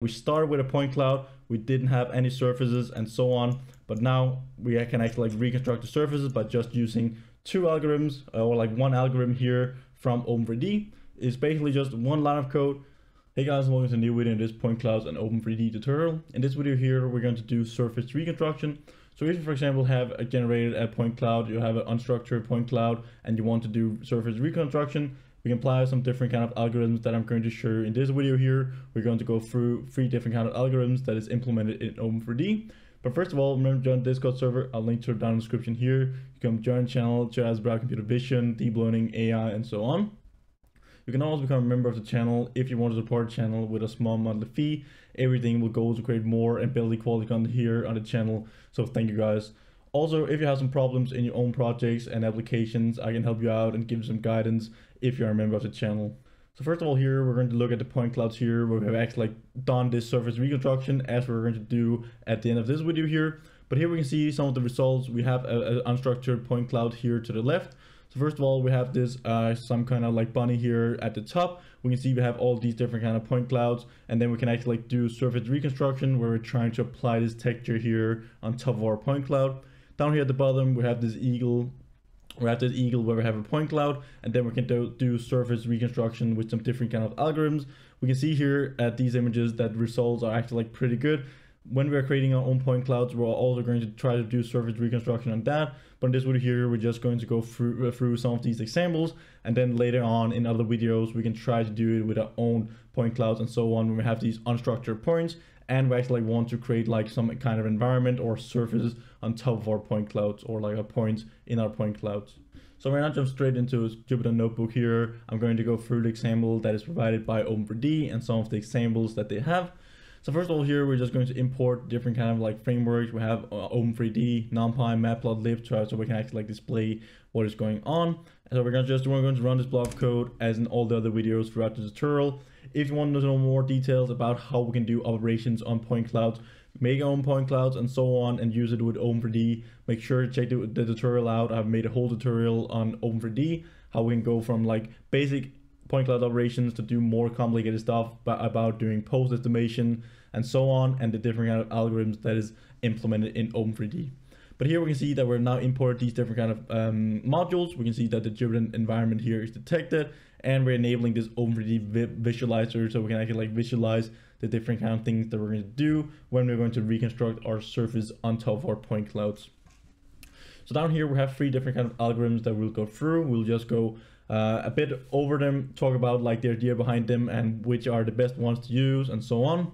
We started with a point cloud, we didn't have any surfaces and so on, but now we can actually like reconstruct the surfaces by just using two algorithms, or like one algorithm here from Open3D. It's basically just one line of code. Hey guys, welcome to a new video in this point clouds and Open3D tutorial. In this video here, we're going to do surface reconstruction. So if you, for example, have generated a point cloud, you have an unstructured point cloud, and you want to do surface reconstruction, we can apply some different kind of algorithms that I'm going to show you in this video here. We're going to go through three different kind of algorithms that is implemented in Open3D. But first of all, remember to join the Discord server. I'll link to it down in the description here. You can join the channel, chat about computer vision, deep learning, AI, and so on. You can also become a member of the channel if you want to support the channel with a small monthly fee. Everything will go to create more and build quality content here on the channel. So thank you guys. Also, if you have some problems in your own projects and applications, I can help you out and give you some guidance if you're a member of the channel. So first of all here, we're going to look at the point clouds here where we have actually done this surface reconstruction as we're going to do at the end of this video here. But here we can see some of the results. We have an unstructured point cloud here to the left. So first of all, we have this some kind of like bunny here at the top. We can see we have all these different kind of point clouds, and then we can actually like do surface reconstruction where we're trying to apply this texture here on top of our point cloud. Down here at the bottom, we have this eagle. We have this eagle where we have a point cloud, and then we can do surface reconstruction with some different kind of algorithms. We can see here at these images that results are actually like pretty good. When we're creating our own point clouds, we're also going to try to do surface reconstruction on that. But in this video here, we're just going to go through some of these examples. And then later on in other videos, we can try to do it with our own point clouds and so on when we have these unstructured points. And we actually want to create like some kind of environment or surfaces on top of our point clouds or like our points in our point clouds. So we're gonna jump straight into Jupyter Notebook here. I'm going to go through the example that is provided by Open3D and some of the examples that they have. So first of all here, we're just going to import different kind of like frameworks. We have Open3D, NumPy, Matplotlib, so we can actually like display what is going on. And so we're going to run this block of code as in all the other videos throughout the tutorial. If you want to know more details about how we can do operations on point clouds, make our own point clouds and so on, and use it with Open3D, make sure to check the tutorial out. I've made a whole tutorial on Open3D, how we can go from like basic point cloud operations to do more complicated stuff about doing post estimation and so on, and the different kind of algorithms that is implemented in Open3D. But here we can see that we're now imported these different kind of modules. We can see that the Jupyter environment here is detected, and we're enabling this Open3D visualizer so we can actually like visualize the different kind of things that we're going to do when we're going to reconstruct our surface on top of our point clouds. So down here we have three different kind of algorithms that we'll go through. We'll just go a bit over them, talk about like the idea behind them and which are the best ones to use and so on.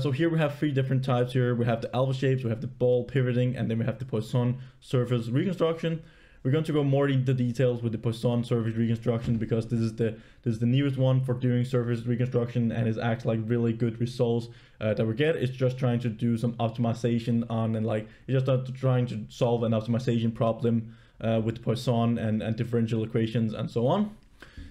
So here we have three different types here. We have the alpha shapes, we have the ball pivoting, and then we have the Poisson surface reconstruction. We're going to go more into details with the Poisson surface reconstruction because this is the newest one for doing surface reconstruction, and it's actually like really good results that we get. It's just trying to do some optimization on, and like it's just not trying to solve an optimization problem with Poisson and differential equations and so on.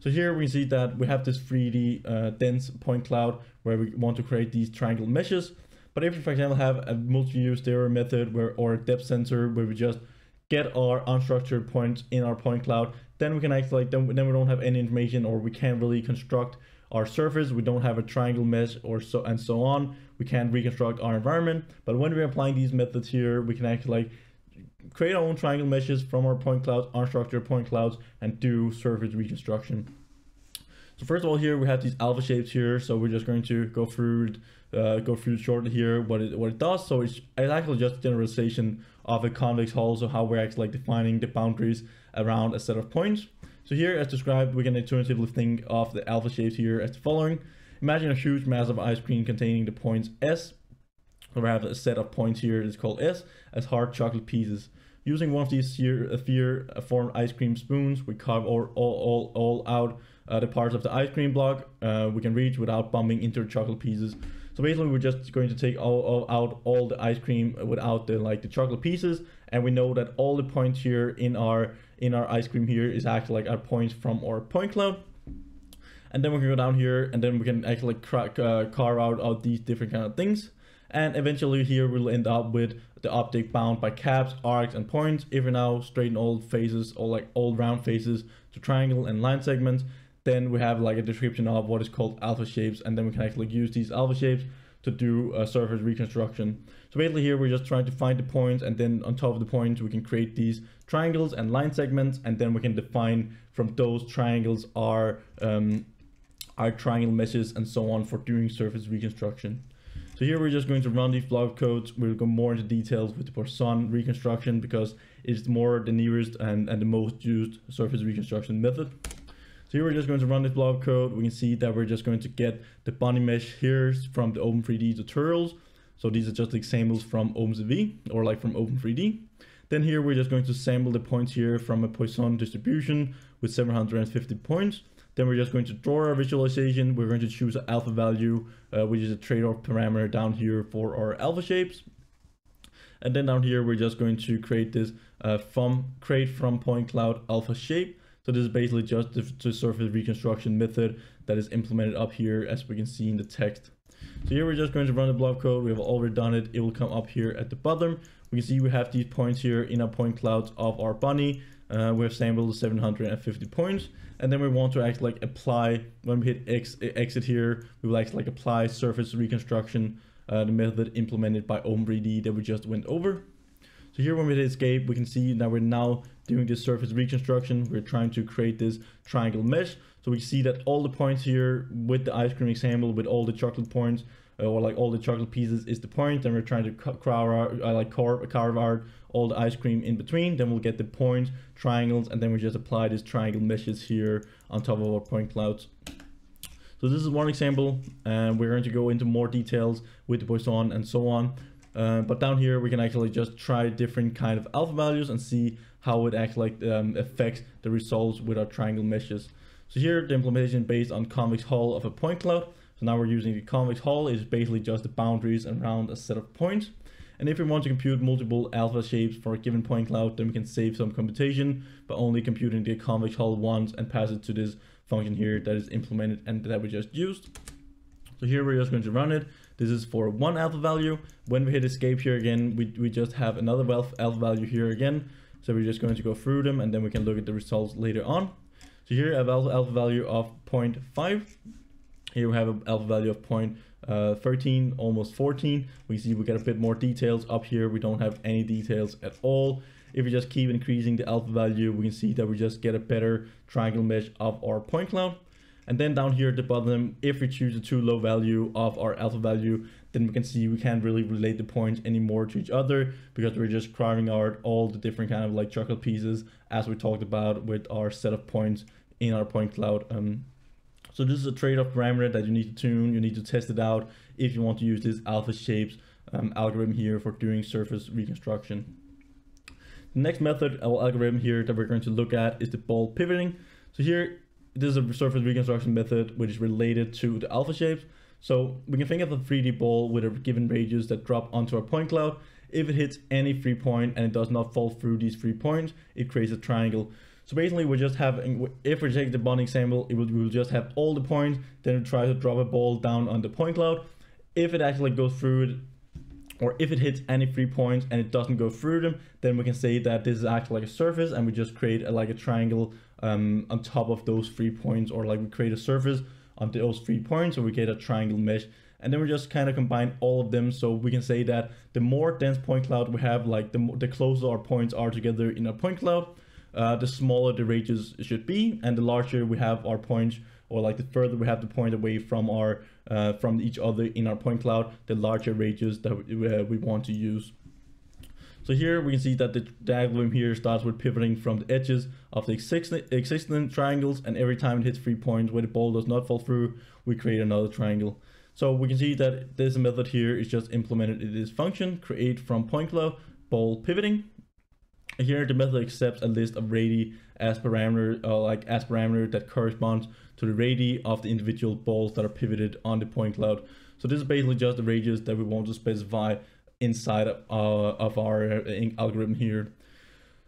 So here we see that we have this 3D dense point cloud where we want to create these triangle meshes. But if you, for example, have a multi-view stereo method or a depth sensor where we just get our unstructured points in our point cloud, then we can actually like then we don't have any information, or we can't really construct our surface. We don't have a triangle mesh or so and so on. We can't reconstruct our environment. But when we're applying these methods here, we can actually like create our own triangle meshes from our point clouds, unstructured point clouds, and do surface reconstruction. So first of all here we have these alpha shapes here, so we're just going to go through shortly here what it does. So it's actually just a generalization of a convex hull, so how we're actually like defining the boundaries around a set of points. So here as described, we can intuitively think of the alpha shapes here as the following. Imagine a huge mass of ice cream containing the points S. We have a set of points here, it's called S, as hard chocolate pieces. Using one of these sphere formed ice cream spoons, we carve all out the parts of the ice cream block we can reach without bumping into chocolate pieces. So basically we're just going to take out all the ice cream without the chocolate pieces, and we know that all the points here in our ice cream here is actually like our points from our point cloud. And then we can go down here, and then we can actually carve out all these different kind of things. And eventually here we'll end up with the object bound by caps, arcs, and points. If we now straighten all faces or like all round faces to triangle and line segments, then we have like a description of what is called alpha shapes, and then we can actually use these alpha shapes to do a surface reconstruction. So basically here, we're just trying to find the points, and then on top of the points, we can create these triangles and line segments, and then we can define from those triangles our triangle meshes and so on for doing surface reconstruction. So here we're just going to run these block codes. We'll go more into details with the Poisson reconstruction because it's more the nearest and the most used surface reconstruction method. So here we're just going to run this block code. We can see that we're just going to get the body mesh here from the Open3D tutorials. So these are just examples from OpenCV or like from Open3D. Then here we're just going to sample the points here from a Poisson distribution with 750 points. Then we're just going to draw our visualization. We're going to choose an alpha value, which is a trade-off parameter down here for our alpha shapes. And then down here, we're just going to create this create from point cloud alpha shape. So this is basically just the surface reconstruction method that is implemented up here, as we can see in the text. So here we're just going to run the block code. We have already done it. It will come up here at the bottom. We can see we have these points here in our point clouds of our bunny. We have sampled 750 points, and then we want to actually like apply, when we hit exit here, we will actually like apply surface reconstruction, the method implemented by Open3D that we just went over. So here when we hit escape, we can see that we're now doing this surface reconstruction. We're trying to create this triangle mesh. So we see that all the points here with the ice cream example, with all the chocolate points, or like all the chocolate pieces is the point, and we're trying to carve out all the ice cream in between. Then we'll get the points, triangles, and then we just apply these triangle meshes here on top of our point clouds. So this is one example, and we're going to go into more details with the Poisson and so on. But down here, we can actually just try different kind of alpha values and see how it actually affects the results with our triangle meshes. So here, the implementation based on convex hull of a point cloud. So now we're using the convex hull. It's basically just the boundaries around a set of points. And if we want to compute multiple alpha shapes for a given point cloud, then we can save some computation by only computing the convex hull once and pass it to this function here that is implemented and that we just used. So here we're just going to run it. This is for one alpha value. When we hit escape here again, we just have another alpha value here again. So we're just going to go through them, and then we can look at the results later on. So here I have alpha value of 0.5. Here we have an alpha value of 0.13, almost 14. We see we get a bit more details up here. We don't have any details at all. If we just keep increasing the alpha value, we can see that we just get a better triangle mesh of our point cloud. And then down here at the bottom, if we choose a too low value of our alpha value, then we can see we can't really relate the points anymore to each other because we're just carving out all the different kind of like chocolate pieces as we talked about with our set of points in our point cloud. So this is a trade-off parameter that you need to tune, you need to test it out if you want to use this alpha shapes algorithm here for doing surface reconstruction. The next method or algorithm here that we're going to look at is the ball pivoting. So here, this is a surface reconstruction method which is related to the alpha shapes. So we can think of a 3D ball with a given radius that drop onto our point cloud. If it hits any free point and it does not fall through these free points, it creates a triangle. So basically we just have, if we take the bunny example, we will just have all the points, then we try to drop a ball down on the point cloud. If it actually goes through it, or if it hits any free points and it doesn't go through them, then we can say that this is actually like a surface, and we just create a triangle on top of those free points, or like we create a surface on those free points, so we get a triangle mesh. And then we just kind of combine all of them, so we can say that the more dense point cloud we have, like the closer our points are together in a point cloud, the smaller the radius should be, and the larger we have our points, or like the further we have the point away from our from each other in our point cloud, the larger radius that we want to use. So here we can see that the diagram here starts with pivoting from the edges of the existing triangles, and every time it hits free points where the ball does not fall through, we create another triangle. So we can see that this method here is just implemented in this function, create from point cloud, ball pivoting. Here the method accepts a list of radii as parameter, that corresponds to the radii of the individual balls that are pivoted on the point cloud. So this is basically just the radius that we want to specify inside of our algorithm here.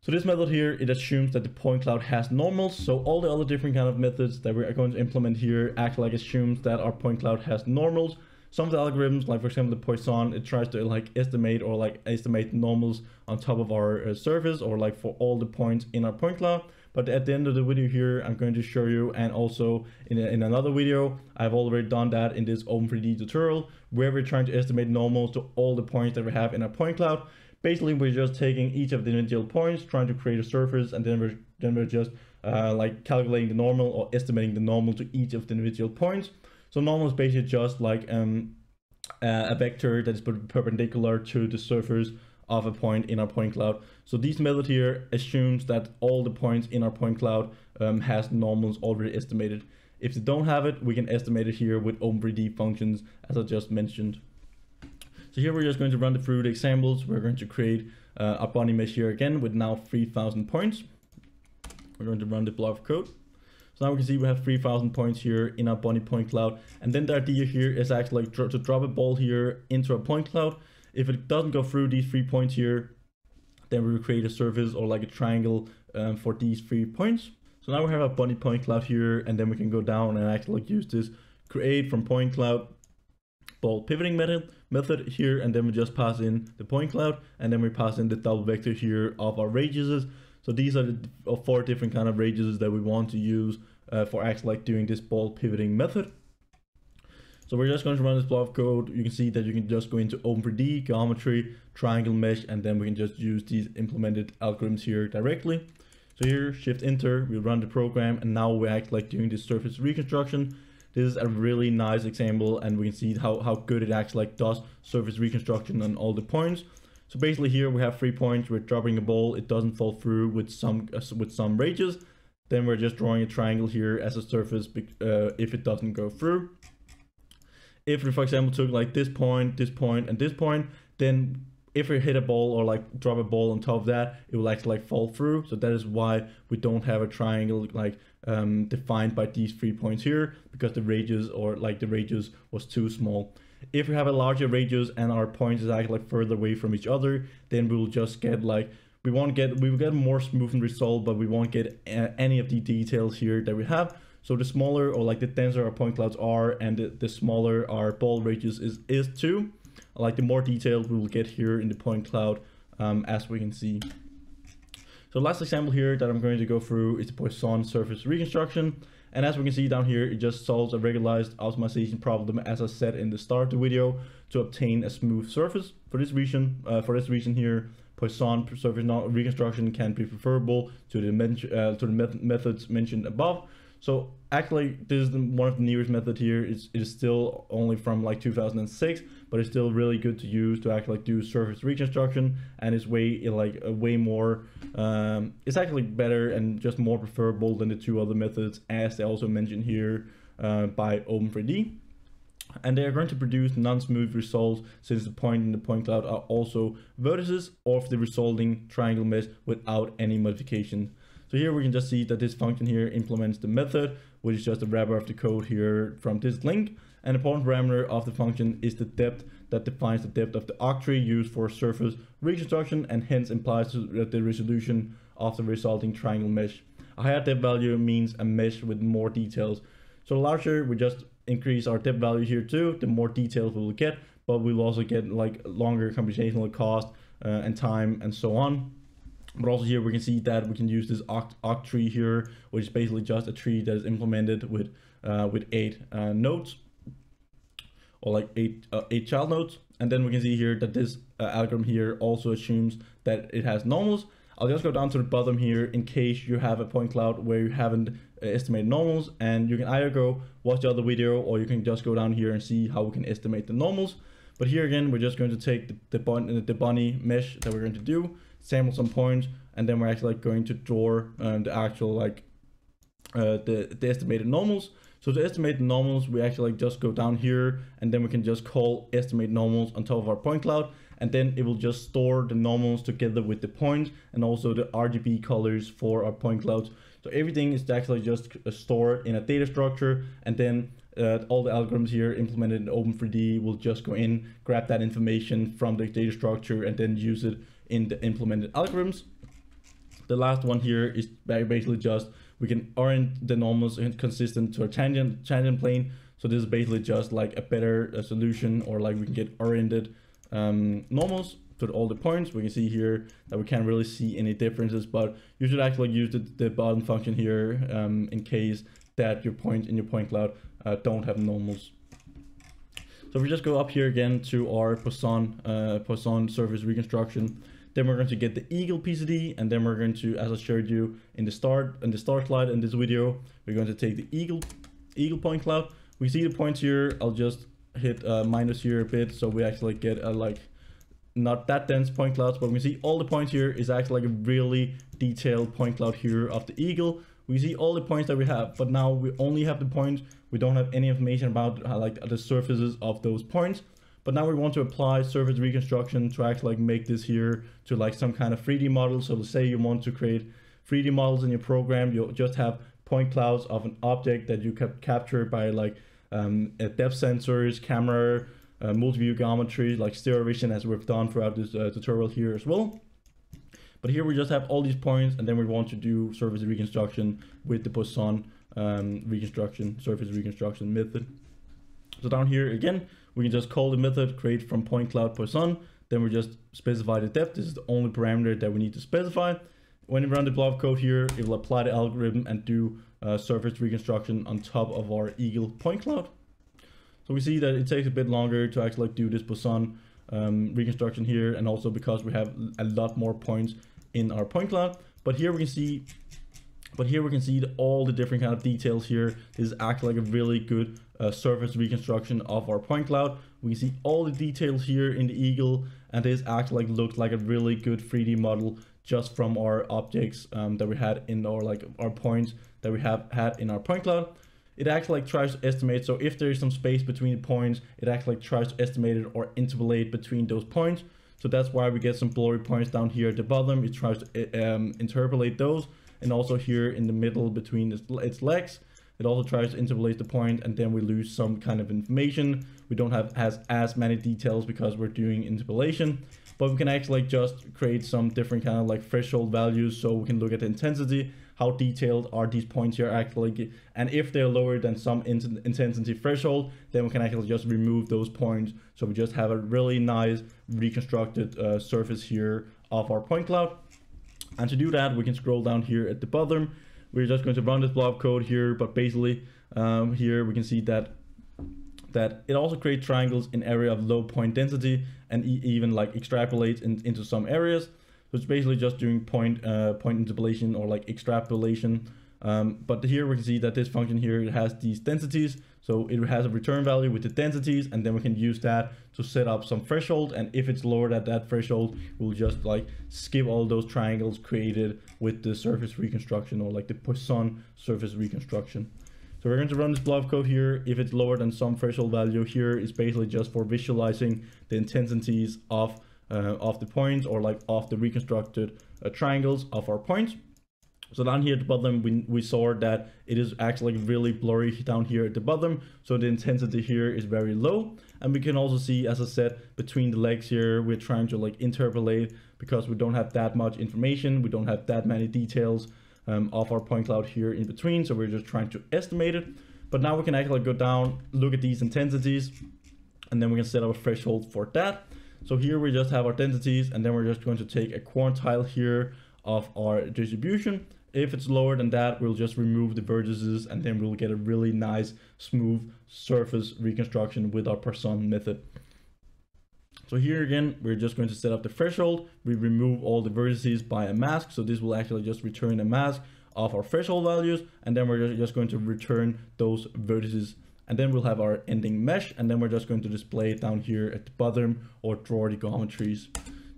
So this method here, it assumes that the point cloud has normals. So all the other different kind of methods that we're going to implement here act like assumes that our point cloud has normals. Some of the algorithms, like for example the Poisson, it tries to estimate normals on top of our surface, or like for all the points in our point cloud. But at the end of the video here, I'm going to show you, and also in another video, I've already done that in this Open3D tutorial, where we're trying to estimate normals to all the points that we have in our point cloud. Basically, we're just taking each of the individual points, trying to create a surface, and then we're just like calculating the normal or estimating the normal to each of the individual points. So normal is basically just like a vector that is perpendicular to the surface of a point in our point cloud. So this method here assumes that all the points in our point cloud has normals already estimated. If they don't have it, we can estimate it here with Open3D functions, as I just mentioned. So here we're just going to run through the examples. We're going to create a body mesh here again with now 3,000 points. We're going to run the block of code. So now we can see we have 3,000 points here in our body point cloud. And then the idea here is actually like to drop a ball here into a point cloud. If it doesn't go through these 3 points here, then we will create a surface or like a triangle for these 3 points. So now we have a body point cloud here, and then we can go down and actually like use this create from point cloud ball pivoting method here, and then we just pass in the point cloud, and then we pass in the double vector here of our radiuses. So these are the 4 different kind of radiuses that we want to use for actually like doing this ball pivoting method. So we're just going to run this block of code. You can see that you can just go into Open3D, geometry, triangle mesh, and then we can just use these implemented algorithms here directly. So here, shift enter, we run the program, and now we act like doing this surface reconstruction. This is a really nice example, and we can see how good it actually like does surface reconstruction on all the points. So basically here we have 3 points, we're dropping a ball, it doesn't fall through with some radius. Then we're just drawing a triangle here as a surface if it doesn't go through. If we, for example, took like this point, and this point, then if we hit a ball or like drop a ball on top of that, it will actually like fall through. So that is why we don't have a triangle like defined by these 3 points here, because the radius or like the radius was too small. If we have a larger radius and our points is actually like further away from each other, then we will just get like, we will get more smooth result, but we won't get any of the details here that we have. So the smaller or like the denser our point clouds are, and the smaller our ball radius is too, like the more detail we will get here in the point cloud, as we can see. So last example here that I'm going to go through is the Poisson surface reconstruction. And as we can see down here, it just solves a regularized optimization problem, as I said in the start of the video, to obtain a smooth surface. For this region here, Poisson surface reconstruction can be preferable to the methods mentioned above. So actually, this is one of the newest methods here. It is still only from like 2006, but it's still really good to use to actually like do surface reconstruction, and it's way more. It's actually better and just more preferable than the 2 other methods, as they also mentioned here by Open3D. And they are going to produce non-smooth results, since the point and the point cloud are also vertices of the resulting triangle mesh without any modification. So here we can just see that this function here implements the method, which is just a wrapper of the code here from this link. An important parameter of the function is the depth that defines the depth of the octree used for surface reconstruction, and hence implies the resolution of the resulting triangle mesh. A higher depth value means a mesh with more details. So larger, we just increase our depth value here too, the more details we will get, but we will also get like longer computational cost and time and so on. But also here we can see that we can use this oct tree here, which is basically just a tree that is implemented with 8 nodes, or like 8 child nodes. And then we can see here that this algorithm here also assumes that it has normals. I'll just go down to the bottom here in case you have a point cloud where you haven't estimated normals, and you can either go watch the other video, or you can just go down here and see how we can estimate the normals. But here again, we're just going to take the bunny mesh that we're going to do, sample some points, and then we're actually like going to draw the actual like the estimated normals. So to estimate the normals, we actually like just go down here, and then we can just call estimate normals on top of our point cloud, and then it will just store the normals together with the points and also the RGB colors for our point clouds. So everything is actually just stored in a data structure, and then all the algorithms here implemented in Open3D will just go in, grab that information from the data structure, and then use it in the implemented algorithms. The last one here is basically just we can orient the normals consistent to a tangent plane. So this is basically just like a better solution, or like we can get oriented normals put all the points, we can see here that we can't really see any differences, but you should actually use the bottom function here in case that your points in your point cloud don't have normals. So if we just go up here again to our Poisson surface reconstruction, then we're going to get the eagle PCD, and then we're going to, as I showed you in the start slide in this video, we're going to take the eagle point cloud. We see the points here. I'll just hit minus here a bit, so we actually get a like not that dense point clouds, but we see all the points here is actually like a really detailed point cloud here of the eagle. We see all the points that we have, but now we only have the points. We don't have any information about like the surfaces of those points. But now we want to apply surface reconstruction to actually like make this here to like some kind of 3D model. So let's say you want to create 3D models in your program. You'll just have point clouds of an object that you can capture by like depth sensors, camera, multi-view geometry, like stereo vision, as we've done throughout this tutorial here as well. But here we just have all these points, and then we want to do surface reconstruction with the Poisson surface reconstruction method. So down here again, we can just call the method create from point cloud Poisson. Then we just specify the depth. This is the only parameter that we need to specify. When we run the block code here, it will apply the algorithm and do surface reconstruction on top of our eagle point cloud. So we see that it takes a bit longer to actually do this Poisson reconstruction here, and also because we have a lot more points in our point cloud. But here we can see all the different kind of details here. This is actually like a really good surface reconstruction of our point cloud. We can see all the details here in the eagle, and this actually like looks like a really good 3D model just from our objects that we had in our points that we have had in our point cloud. It actually like tries to estimate, so if there is some space between the points, it actually like tries to estimate it or interpolate between those points. So that's why we get some blurry points down here at the bottom. It tries to interpolate those, and also here in the middle between its legs, it also tries to interpolate the point, and then we lose some kind of information. We don't have as many details because we're doing interpolation, but we can actually like just create some different kind of like threshold values, so we can look at the intensity. How detailed are these points here actually? And if they're lower than some intensity threshold, then we can actually just remove those points. So we just have a really nice reconstructed surface here of our point cloud. And to do that, we can scroll down here at the bottom. We're just going to run this blob code here, but basically here we can see that it also creates triangles in area of low point density, and even like extrapolates into some areas. So it's basically just doing point interpolation or like extrapolation. But here we can see that this function here, it has these densities. So it has a return value with the densities, and then we can use that to set up some threshold. And if it's lower at that threshold, we'll just like skip all those triangles created with the surface reconstruction or like the Poisson surface reconstruction. So we're going to run this blob code here. If it's lower than some threshold value here, it's basically just for visualizing the intensities of the points or like of the reconstructed triangles of our points. So down here at the bottom, we saw that it is actually really blurry down here at the bottom. So the intensity here is very low. And we can also see, as I said, between the legs here, we're trying to like interpolate because we don't have that much information. We don't have that many details of our point cloud here in between. So we're just trying to estimate it. But now we can actually go down, look at these intensities, and then we can set up a threshold for that. So here we just have our densities, and then we're just going to take a quartile here of our distribution. If it's lower than that, we'll just remove the vertices, and then we'll get a really nice smooth surface reconstruction with our Poisson method. So here again, we're just going to set up the threshold. We remove all the vertices by a mask. So this will actually just return a mask of our threshold values. And then we're just going to return those vertices. And then we'll have our ending mesh, and then we're just going to display it down here at the bottom or draw the geometries.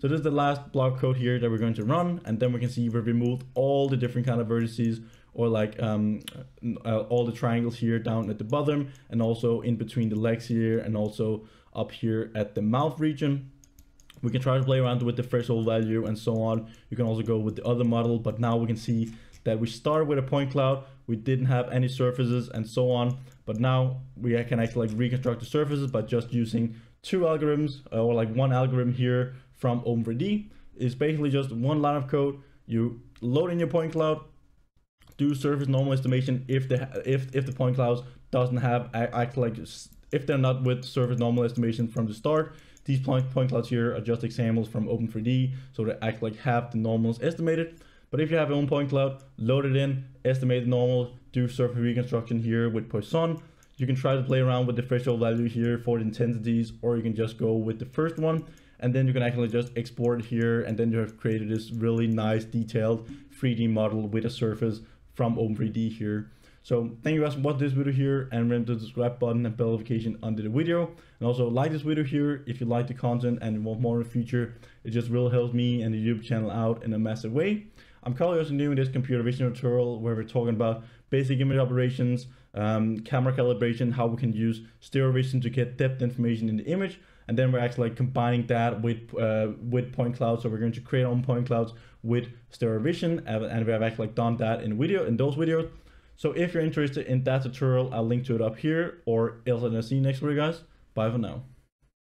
So this is the last block code here that we're going to run, and then we can see we've removed all the different kind of vertices or like all the triangles here down at the bottom, and also in between the legs here, and also up here at the mouth region. We can try to play around with the threshold value and so on. You can also go with the other model, but now we can see that we started with a point cloud, we didn't have any surfaces and so on. But now we can actually like reconstruct the surfaces by just using two algorithms or like one algorithm here from Open3D. It's basically just one line of code. You load in your point cloud, do surface normal estimation if the point cloud doesn't have actually like if they're not with surface normal estimation from the start. These point clouds here are just examples from Open3D, so they act like half the normals estimated. But if you have your own point cloud, load it in, estimate the normal, do surface reconstruction here with Poisson. You can try to play around with the threshold value here for the intensities, or you can just go with the first one. And then you can actually just export here, and then you have created this really nice detailed 3D model with a surface from Open3D here. So thank you guys for watching this video here, and remember to subscribe button and bell notification under the video. And also like this video here if you like the content and want more in the future. It just really helps me and the YouTube channel out in a massive way. I'm currently also doing this computer vision tutorial where we're talking about basic image operations, camera calibration, how we can use stereo vision to get depth information in the image. And then we're actually combining that with point clouds. So we're going to create our own point clouds with stereo vision, and we have actually done that in those videos. So if you're interested in that tutorial, I'll link to it up here, or else I'll see you next week, guys. Bye for now.